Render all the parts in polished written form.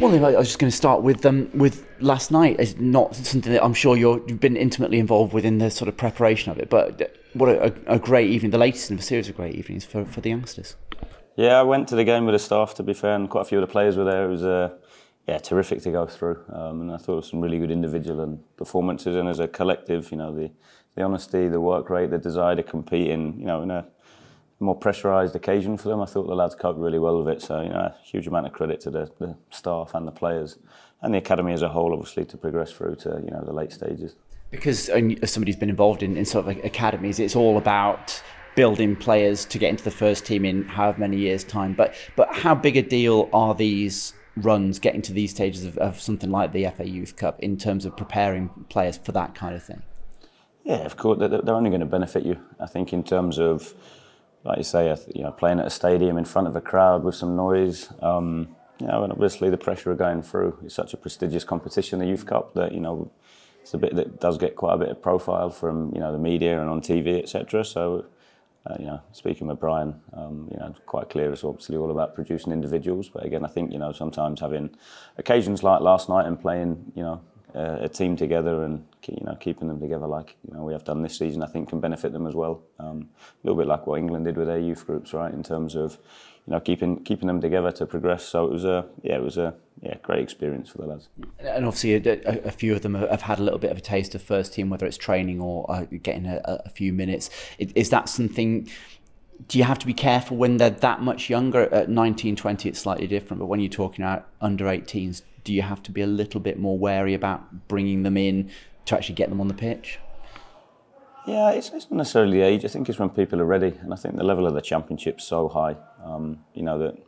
Well, I was just going to start with last night. It's not something that I'm sure you've been intimately involved with in the sort of preparation of it, but what a great evening, the latest in a series of great evenings for the youngsters. Yeah, I went to the game with the staff, to be fair, and quite a few of the players were there. It was yeah, terrific to go through, and I thought it was some really good individual and performances, and as a collective, you know, the honesty, the work rate, the desire to compete in, you know, in a more pressurised occasion for them. I thought the lads coped really well with it, so, you know, a huge amount of credit to the staff and the players and the academy as a whole, obviously, to progress through to, you know, the late stages. Because as somebody's been involved in sort of like academies, it's all about building players to get into the first team in however many years' time. But how big a deal are these runs, getting to these stages of something like the FA Youth Cup, in terms of preparing players for that kind of thing? Yeah, of course, they're only going to benefit you, I think, in terms of, like you say, you know, playing at a stadium in front of a crowd with some noise, you know, and obviously the pressure of going through. It's such a prestigious competition, the Youth Cup, that, you know, it's a bit that does get quite a bit of profile from, you know, the media and on TV, etc. So, you know, speaking with Brian, you know, quite clear it's obviously all about producing individuals. But again, I think, you know, sometimes having occasions like last night and playing, you know, a team together and, you know, keeping them together like, you know, we have done this season, I think can benefit them as well. A little bit like what England did with their youth groups, right? In terms of, you know, keeping them together to progress. So it was a great experience for the lads. And obviously a few of them have had a little bit of a taste of first team, whether it's training or getting a few minutes. Is that something? Do you have to be careful when they're that much younger? At 19, 20, it's slightly different. But when you're talking about under 18s, do you have to be a little bit more wary about bringing them in to actually get them on the pitch? Yeah, it's not necessarily the age. I think it's when people are ready. And I think the level of the Championship's so high, you know, that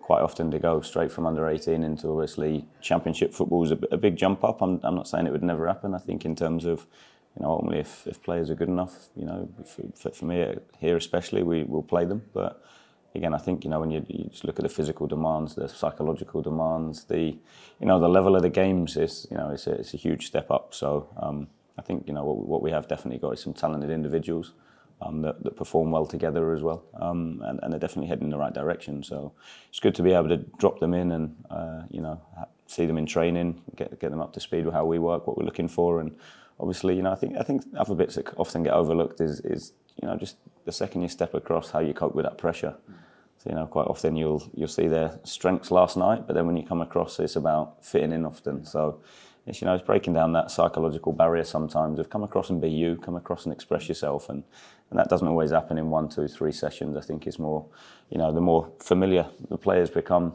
quite often to go straight from under 18 into obviously Championship football is a big jump up. I'm not saying it would never happen. I think in terms of, you know, ultimately if players are good enough, you know, for me here especially, we will play them. But again, I think, you know, when you just look at the physical demands, the psychological demands, you know, the level of the games is, you know, it's a huge step up. So I think, you know, what we have definitely got is some talented individuals that perform well together as well. And they're definitely heading in the right direction. So it's good to be able to drop them in and, you know, see them in training, get them up to speed with how we work, what we're looking for. And obviously, you know, I think other bits that often get overlooked is, you know, just the second you step across, how you cope with that pressure. So, you know, quite often you'll see their strengths last night, but then when you come across, it's about fitting in often. So, it's, you know, it's breaking down that psychological barrier sometimes of come across and be you, come across and express yourself, and that doesn't always happen in 1, 2, 3 sessions. I think it's more, you know, the more familiar the players become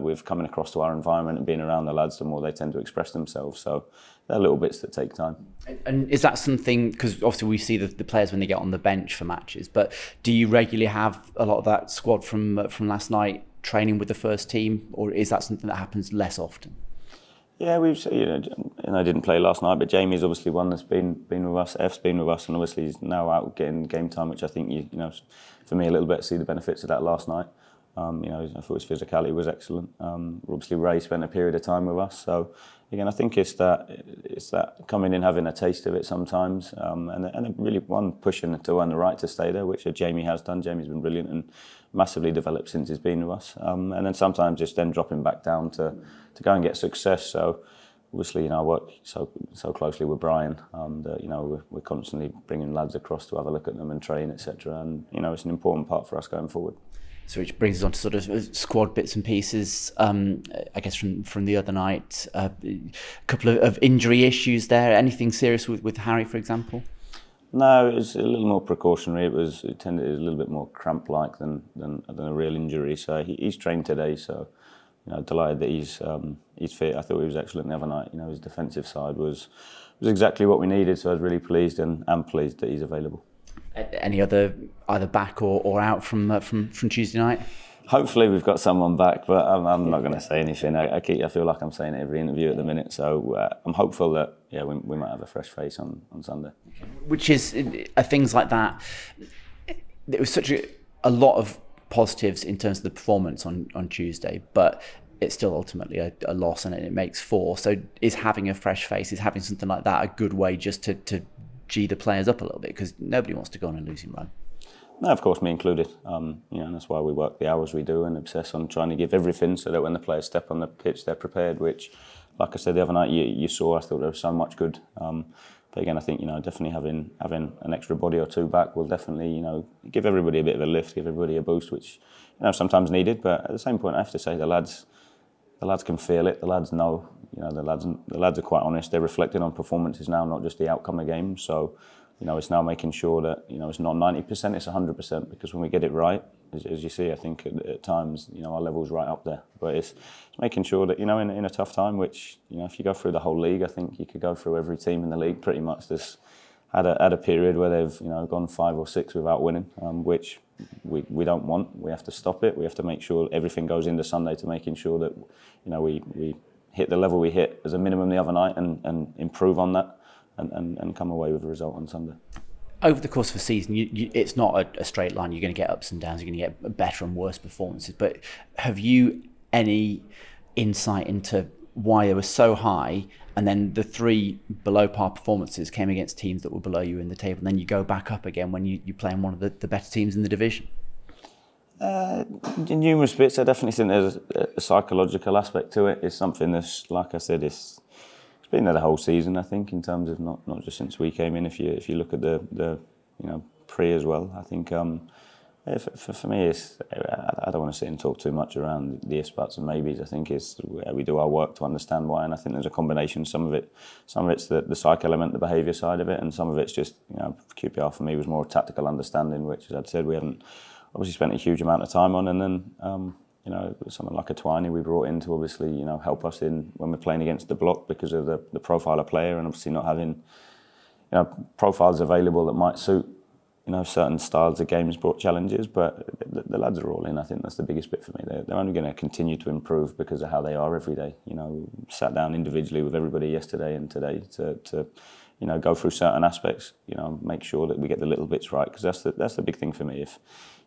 with coming across to our environment and being around the lads, the more they tend to express themselves. So they're little bits that take time. And is that something, because obviously we see the players when they get on the bench for matches, but do you regularly have a lot of that squad from last night training with the first team, or is that something that happens less often? Yeah, we've, you know, and I didn't play last night, but Jamie's obviously one that's been with us. F's been with us, and obviously he's now out getting game time, which I think you know, for me a little bit see the benefits of that last night. You know, I thought his physicality was excellent. Obviously Ray spent a period of time with us, so again I think it's that coming in having a taste of it sometimes, and really one pushing to earn the right to stay there, which Jamie has done. Jamie's been brilliant and massively developed since he's been with us, and then sometimes just then dropping back down to go and get success. So obviously, you know, I work so closely with Brian that, you know, we're constantly bringing lads across to have a look at them and train, etc. And you know, it's an important part for us going forward. So which brings us on to sort of squad bits and pieces, I guess from the other night, a couple of injury issues there. Anything serious with Harry, for example? No, it was a little more precautionary. It tended to be a little bit more cramp-like than a real injury. So he's trained today, so, you know, delighted that he's fit. I thought he was excellent the other night. You know, his defensive side was exactly what we needed, so I was really pleased and pleased that he's available. Any other either back or out from Tuesday night? Hopefully we've got someone back, but I'm not going to say anything. I feel like I'm saying it every interview at the minute, so I'm hopeful that we might have a fresh face on Sunday. Which is things like that. It was such a lot of positives in terms of the performance on Tuesday, but it's still ultimately a loss, and it makes 4. So is having a fresh face, is having something like that a good way just to G the players up a little bit, because nobody wants to go on a losing run? No, of course, me included. You know, and that's why we work the hours we do and obsess on trying to give everything so that when the players step on the pitch, they're prepared, which, like I said the other night, you saw, I thought there was so much good. But again, I think, you know, definitely having an extra body or two back will definitely, you know, give everybody a bit of a lift, give everybody a boost, which, you know, sometimes needed. But at the same point, I have to say the lads can feel it. The lads know, you know, the lads are quite honest. They're reflecting on performances now, not just the outcome of games. So, you know, it's now making sure that, you know, it's not 90%, it's 100%, because when we get it right, as you see, I think at times, you know, our level's right up there. But it's making sure that, you know, in a tough time, which, you know, if you go through the whole league, I think you could go through every team in the league pretty much that's had a period where they've, you know, gone 5 or 6 without winning, which we don't want. We have to stop it. We have to make sure everything goes into Sunday to making sure that, you know, we hit the level we hit as a minimum the other night and improve on that. And come away with a result on Sunday. Over the course of a season, it's not a straight line. You're going to get ups and downs. You're going to get better and worse performances. But have you any insight into why they were so high and then the 3 below par performances came against teams that were below you in the table and then you go back up again when you're playing one of the better teams in the division? In numerous bits, I definitely think there's a psychological aspect to it. It's something that's, like I said, it's been there the whole season, I think, in terms of not just since we came in. If you look at the you know, pre as well, I think for me, I don't want to sit and talk too much around the ifs, buts and maybes. I think it's we do our work to understand why, and I think there's a combination. Some of it's the psych element, the behaviour side of it, and some of it's just, you know, QPR for me was more tactical understanding, which, as I'd said, we haven't obviously spent a huge amount of time on, and then. You know, someone like a Twiney we brought in to obviously, you know, help us in when we're playing against the block because of the profile of player and obviously not having, you know, profiles available that might suit, you know, certain styles of games brought challenges. But the lads are all in. I think that's the biggest bit for me. They're only going to continue to improve because of how they are every day. You know, sat down individually with everybody yesterday and today to you know, go through certain aspects. You know, make sure that we get the little bits right because that's the big thing for me. If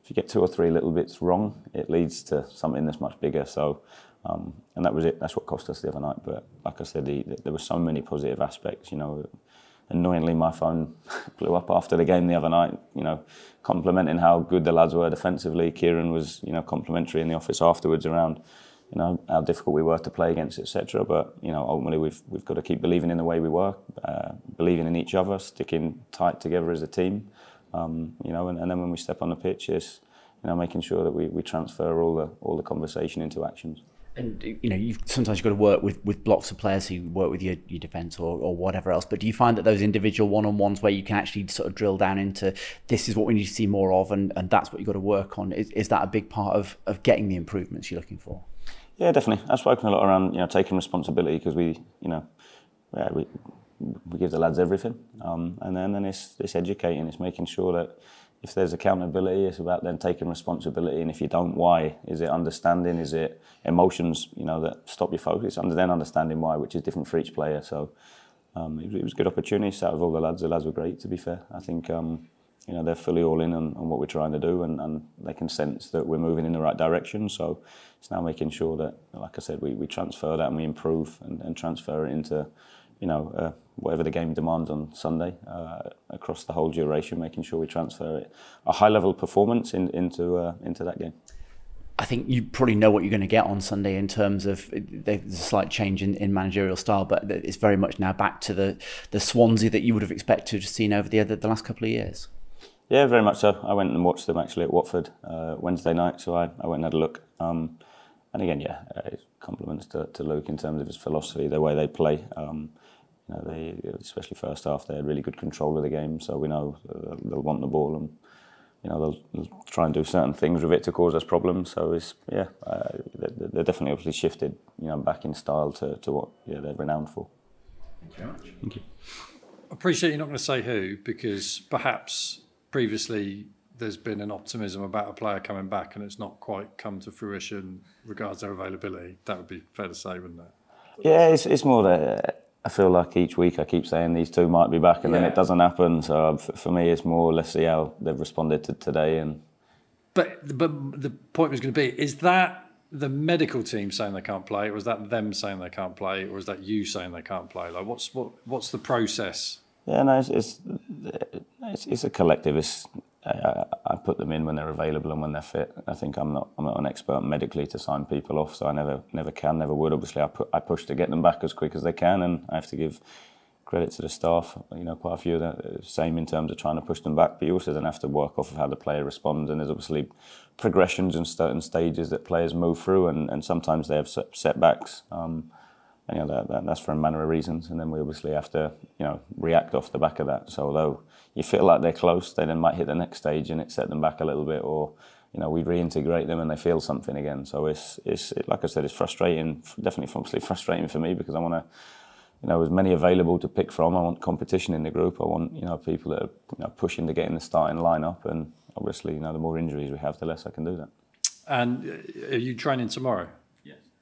you get 2 or 3 little bits wrong, it leads to something that's much bigger. So, and that was it. That's what cost us the other night. But like I said, there were so many positive aspects. You know, annoyingly, my phone blew up after the game the other night. You know, complimenting how good the lads were defensively. Kieran was, you know, complimentary in the office afterwards around, you know, how difficult we were to play against, etc. But you know, ultimately, we've got to keep believing in the way we work, believing in each other, sticking tight together as a team. You know, and then when we step on the pitch, it's, you know, making sure that we transfer all the conversation into actions. And you know, sometimes you've got to work with blocks of players who work with your defence or whatever else. But do you find that those individual one-on-ones where you can actually sort of drill down into this is what we need to see more of, and that's what you've got to work on? Is that a big part of getting the improvements you're looking for? Yeah, definitely. I've spoken a lot around, you know, taking responsibility because we, you know, yeah, we give the lads everything, and then it's educating, it's making sure that if there's accountability, it's about then taking responsibility, and if you don't, why? Is it understanding? Is it emotions? You know, that stop your focus, and then understanding why, which is different for each player. So it was a good opportunity. So out of all the lads were great. To be fair, I think you know, they're fully all in on what we're trying to do, and they can sense that we're moving in the right direction. So it's now making sure that, like I said, we transfer that and we improve and transfer it into, you know, whatever the game demands on Sunday, across the whole duration, making sure we transfer it, a high-level performance into that game. I think you probably know what you're going to get on Sunday in terms of there's a slight change in managerial style, but it's very much now back to the Swansea that you would have expected to have seen over the last couple of years. Yeah, very much so. I went and watched them actually at Watford Wednesday night, so I went and had a look. And again, yeah, compliments to Luke in terms of his philosophy, the way they play. You know, especially first half, they had really good control of the game, so we know they'll want the ball and, you know, they'll try and do certain things with it to cause us problems. So it's, yeah, they're definitely obviously shifted, you know, back in style to what, yeah, they're renowned for. Thank you very much. Thank you. I appreciate you're not going to say who, because perhaps previously there's been an optimism about a player coming back and it's not quite come to fruition regards their availability. That would be fair to say, wouldn't it? Yeah, it's more that I feel like each week I keep saying these two might be back and yeah, then it doesn't happen. So for me, it's more, let's see how they've responded to today. And but the point was going to be, is that the medical team saying they can't play, or is that them saying they can't play, or is that you saying they can't play? Like, what's the process? Yeah, no, it's a collective. It's I put them in when they're available and when they're fit. I think I'm not an expert medically to sign people off, so I never would. Obviously, I push to get them back as quick as they can, and I have to give credit to the staff. You know, quite a few of the same in terms of trying to push them back, but you also then have to work off of how the player responds. And there's obviously progressions and certain stages that players move through, and sometimes they have setbacks. And, you know, that's for a manner of reasons, and then we obviously have to, you know, react off the back of that. So although you feel like they're close, they then might hit the next stage and it set them back a little bit, or, you know, we reintegrate them and they feel something again. So it's like I said, it's frustrating, definitely frustrating for me, because I want to, you know, as many available to pick from. I want competition in the group. I want, you know, people that are, you know, pushing to get in the starting lineup, and obviously, you know, the more injuries we have, the less I can do that. And are you training tomorrow?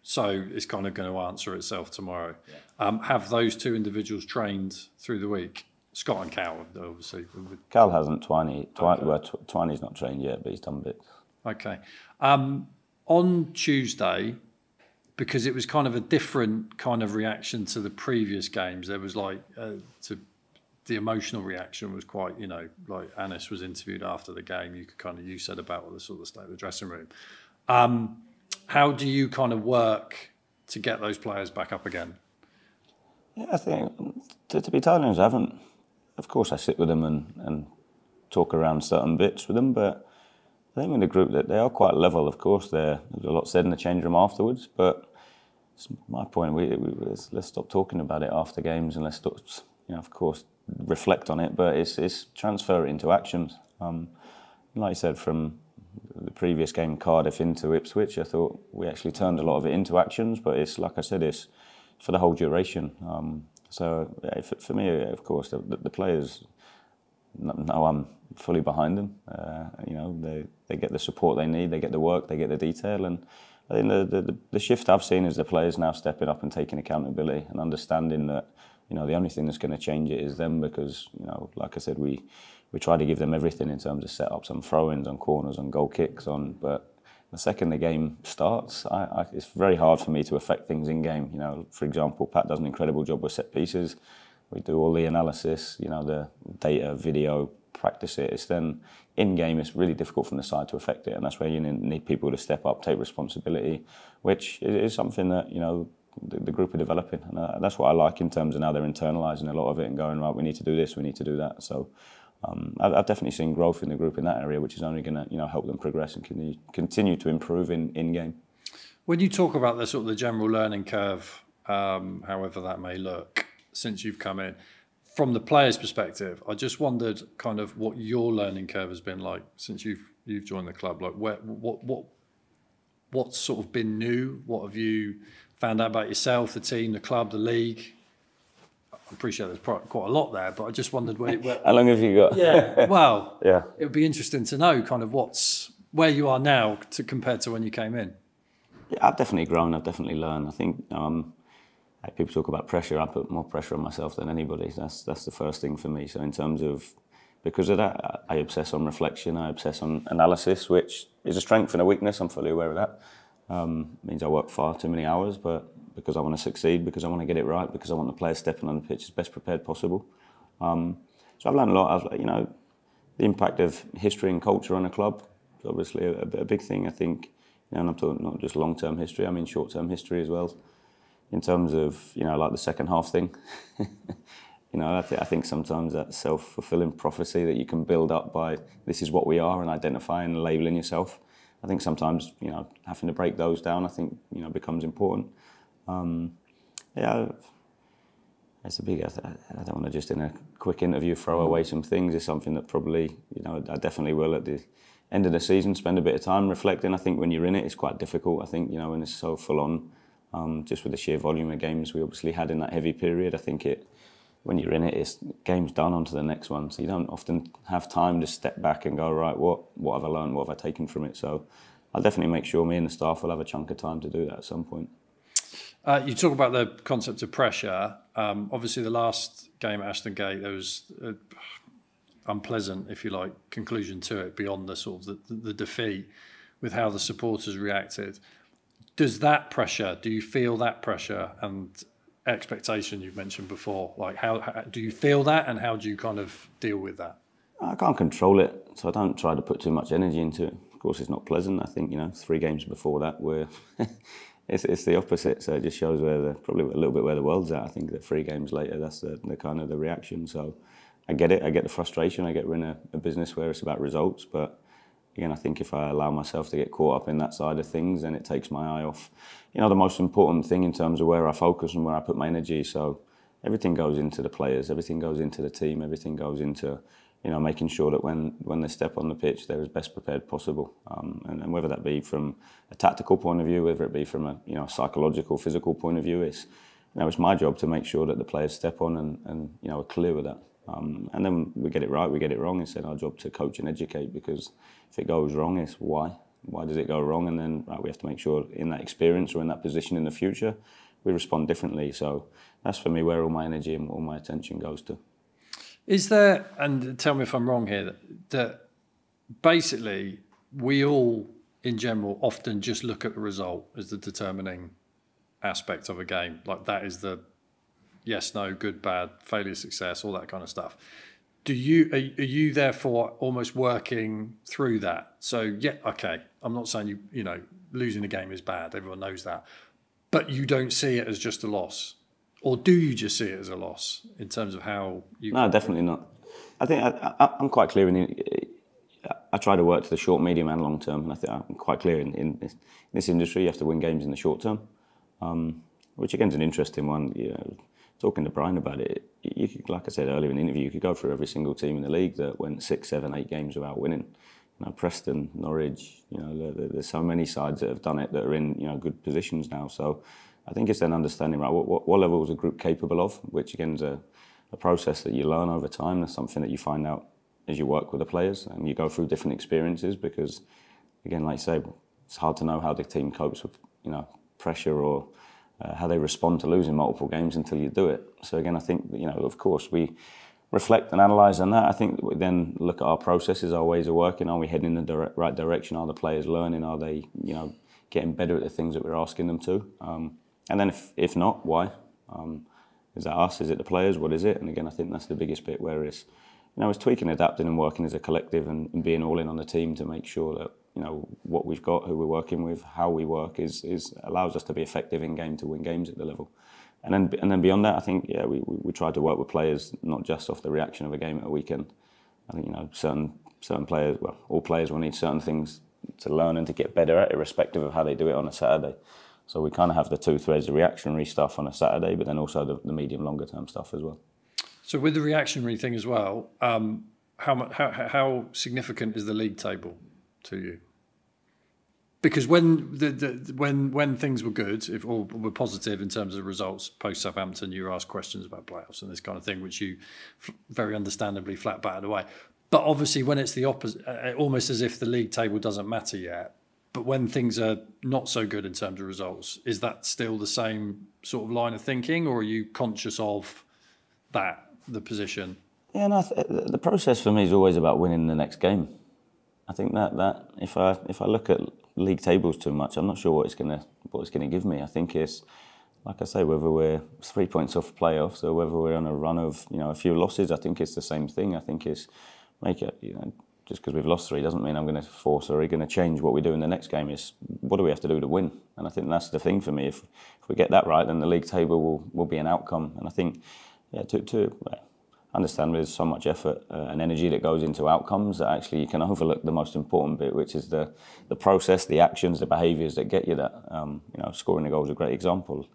So it's kind of going to answer itself tomorrow. Yeah. Have those two individuals trained through the week? Scott and Cal, obviously. Cal hasn't. Twiney's not trained yet, but he's done bits. Okay. On Tuesday, because it was kind of a different kind of reaction to the previous games, there was like the emotional reaction was quite, you know, like Anis was interviewed after the game. You could kind of, you said about the sort of state of the dressing room. How do you kind of work to get those players back up again? Yeah, I think, to be totally honest, I haven't. Of course, I sit with them and talk around certain bits with them, but I think in the group that they are quite level. Of course, there's a lot said in the change room afterwards, but it's my point. Let's stop talking about it after games, and let's stop, you know, of course, reflect on it. But it's transfer it into actions. Like I said, from the previous game, Cardiff, into Ipswich, I thought we actually turned a lot of it into actions, but it's, like I said, it's for the whole duration. So for me, of course, the players know I'm fully behind them. You know, they get the support they need, they get the work, they get the detail, and I think the shift I've seen is the players now stepping up and taking accountability and understanding that, you know, the only thing that's going to change it is them, because, you know, like I said, we try to give them everything in terms of setups, on throw-ins, on corners, on goal kicks, on. But the second the game starts, it's very hard for me to affect things in game. You know, for example, Pat does an incredible job with set pieces. We do all the analysis, you know, the data, video, practice it. It's then in game, it's really difficult from the side to affect it, and that's where you need people to step up, take responsibility, which is something that, you know, the group are developing, and that's what I like in terms of now they're internalising a lot of it and going, right, we need to do this, we need to do that. So I've definitely seen growth in the group in that area, which is only going to, you know, help them progress and continue to improve in game. When you talk about the sort of the general learning curve, however that may look, since you've come in, from the players' perspective, I just wondered kind of what your learning curve has been like since you've joined the club. Like, what's sort of been new? What have you found out about yourself, the team, the club, the league? I appreciate there's quite a lot there, but I just wondered where how long have you got? Yeah. Well, yeah. It would be interesting to know kind of where you are now compared to when you came in. Yeah, I've definitely grown. I've definitely learned. I think people talk about pressure. I put more pressure on myself than anybody. That's the first thing for me. So in terms of, because of that, I obsess on reflection. I obsess on analysis, which is a strength and a weakness. I'm fully aware of that. Means I work far too many hours, but because I want to succeed, because I want to get it right, because I want the players stepping on the pitch as best prepared possible. So I've learned a lot. You know, the impact of history and culture on a club is obviously a big thing, I think. You know, and I'm talking not just long-term history, I mean short-term history as well. In terms of, you know, like the second half thing. You know, I think sometimes that self-fulfilling prophecy that you can build up by this is what we are and identifying and labelling yourself. I think sometimes, you know, having to break those down, I think, you know, becomes important. Yeah, it's a big. I don't want to just in a quick interview throw away some things. It's something that probably, you know, I definitely will at the end of the season spend a bit of time reflecting. I think when you're in it, it's quite difficult. I think, you know, when it's so full on, just with the sheer volume of games we obviously had in that heavy period, I think it. When you're in it, it's game's done, on to the next one. So you don't often have time to step back and go, right, what have I learned? What have I taken from it? So I'll definitely make sure me and the staff will have a chunk of time to do that at some point. You talk about the concept of pressure. Obviously, the last game at Ashton Gate, there was an unpleasant, if you like, conclusion to it beyond the sort of the defeat with how the supporters reacted. Does that pressure, do you feel that pressure and expectation you've mentioned before, like how do you feel that and how do you kind of deal with that? I can't control it, so I don't try to put too much energy into it. Of course, it's not pleasant. I think, you know, 3 games before that were it's the opposite. So it just shows where the, probably a little bit where the world's at. I think that 3 games later, that's the kind of the reaction. So I get it. I get the frustration. I get we're in a business where it's about results, but. Again, I think if I allow myself to get caught up in that side of things, then it takes my eye off, you know, the most important thing in terms of where I focus and where I put my energy. So everything goes into the players, everything goes into the team, everything goes into, you know, making sure that when they step on the pitch, they're as best prepared possible. And whether that be from a tactical point of view, whether it be from a, you know, psychological, physical point of view, it's, you know, it's my job to make sure that the players step on and you know, are clear with that. And then we get it right, we get it wrong. It's our job to coach and educate, because if it goes wrong, it's why. Why does it go wrong? And then right, we have to make sure in that experience or in that position in the future, we respond differently. So that's for me where all my energy and all my attention goes to. Is there, and tell me if I'm wrong here, that basically we all in general often just look at the result as the determining aspect of a game. Like that is the yes, no, good, bad, failure, success, all that kind of stuff. Do you, are you therefore almost working through that? So, yeah, okay, I'm not saying, you know, losing a game is bad. Everyone knows that. But you don't see it as just a loss? Or do you just see it as a loss in terms of how you... No, definitely not. I think I'm quite clear in the, I try to work to the short, medium and long term. And I think I'm quite clear in this industry, you have to win games in the short term, which again is an interesting one, you know. Talking to Brian about it, you could, like I said earlier in the interview, you could go through every single team in the league that went 6, 7, 8 games without winning. You know, Preston, Norwich, you know, there's so many sides that have done it that are in, you know, good positions now. So I think it's then understanding, right, what level is a group capable of, which again is a process that you learn over time. That's something that you find out as you work with the players and you go through different experiences, because again, like I say, it's hard to know how the team copes with, you know, pressure or how they respond to losing multiple games until you do it. So again, I think, you know, of course we reflect and analyse on that. I think we then look at our processes, our ways of working. Are we heading in the right direction? Are the players learning? Are they, you know, getting better at the things that we're asking them to? And then if not, why? Is that us? Is it the players? What is it? And again, I think that's the biggest bit where it's, you know, it's tweaking, adapting and working as a collective and being all in on the team to make sure that, you know, what we've got, who we're working with, how we work is allows us to be effective in game to win games at the level. And then beyond that, I think, yeah, we try to work with players, not just off the reaction of a game at a weekend. I think, you know, certain players, well, all players will need certain things to learn and to get better at, irrespective of how they do it on a Saturday. So we kind of have the two threads, the reactionary stuff on a Saturday, but then also the medium, longer term stuff as well. So with the reactionary thing as well, how significant is the league table to you? Because when when things were good, if all were positive in terms of results post Southampton, you were asked questions about playoffs and this kind of thing, which you very understandably flat batted away. But obviously, when it's the opposite, almost as if the league table doesn't matter yet. But when things are not so good in terms of results, is that still the same sort of line of thinking, or are you conscious of that, the position? Yeah, no, the process for me is always about winning the next game. I think that if I look at league tables too much, I'm not sure what it's gonna give me. I think it's, like I say, whether we're 3 points off playoffs or whether we're on a run of, you know, a few losses, I think it's the same thing. I think it's make it, you know, just because we've lost 3 doesn't mean I'm going to force or going to change what we do in the next game. It's what do we have to do to win? And I think that's the thing for me. If we get that right, then the league table will be an outcome. And I think, yeah, understand there's so much effort and energy that goes into outcomes that actually you can overlook the most important bit, which is the process, the actions, the behaviours that get you that. You know, scoring a goal is a great example.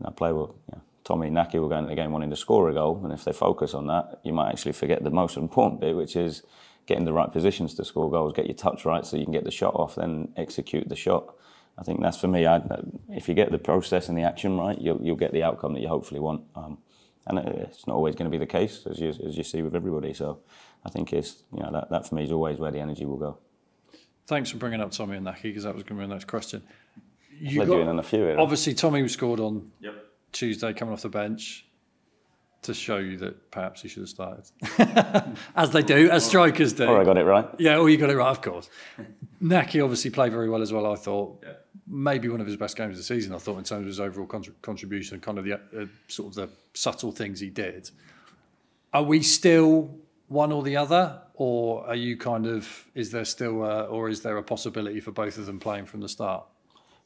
You know, Tommy and Nahki will go into the game wanting to score a goal, and if they focus on that, you might actually forget the most important bit, which is getting the right positions to score goals, get your touch right so you can get the shot off, then execute the shot. I think that's for me. If you get the process and the action right, you'll get the outcome that you hopefully want. And it's not always going to be the case, as you see with everybody. So I think it's, you know, that for me is always where the energy will go. Thanks for bringing up Tommy and Nahki, because that was going to be my next question. You led you in on a few. Here, obviously, Tommy scored on Tuesday, coming off the bench, to show you that perhaps he should have started, as they do, as strikers do. Or I got it right. Yeah, or you got it right, of course. Nahki obviously played very well as well, I thought. Yeah. Maybe one of his best games of the season, I thought, in terms of his overall contribution, kind of the sort of the subtle things he did. Are we still one or the other, or are you kind of, is there still or is there a possibility for both of them playing from the start?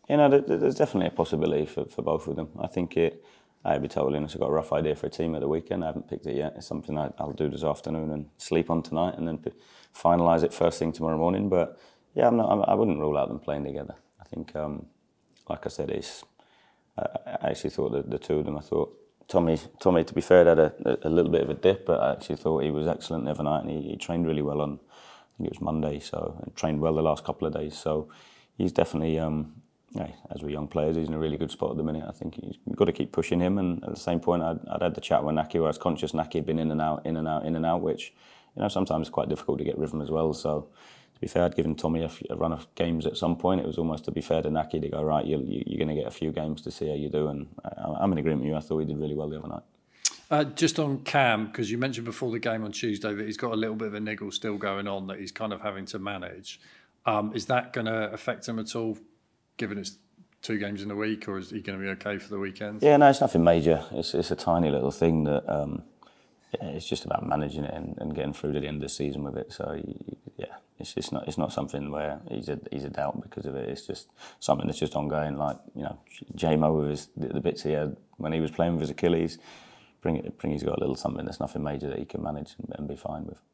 You know, there's definitely a possibility for both of them. I think it, I'd be totally honest, I've got a rough idea for a team at the weekend. I haven't picked it yet. It's something I'll do this afternoon and sleep on tonight and then finalise it first thing tomorrow morning. But yeah, I wouldn't rule out them playing together. I think, like I said, it's, I actually thought that the two of them, I thought Tommy, to be fair, had a little bit of a dip, but I actually thought he was excellent the other night, and he trained really well on, I think it was Monday, so, and trained well the last couple of days. So he's definitely, yeah, as we're young players, he's in a really good spot at the minute. I think you've got to keep pushing him. And at the same point, I'd had the chat with Nahki, where I was conscious Nahki had been in and out, in and out, in and out, which, you know, sometimes it's quite difficult to get rhythm as well. So to be fair, I'd given Tommy a run of games at some point. It was almost to be fair to Nahki to go, right, you're going to get a few games to see how you do. And I'm in agreement with you. I thought he did really well the other night. Just on Cam, because you mentioned before the game on Tuesday that he's got a little bit of a niggle still going on that he's kind of having to manage. Is that going to affect him at all, given it's 2 games in a week, or is he going to be okay for the weekend? Yeah, no, it's nothing major. It's a tiny little thing that it's just about managing it and getting through to the end of the season with it. So yeah, it's not something where he's a doubt because of it. It's just something that's just ongoing. Like, you know, J-Mo with the bits he had when he was playing with his Achilles. He's got a little something that's nothing major that he can manage and be fine with.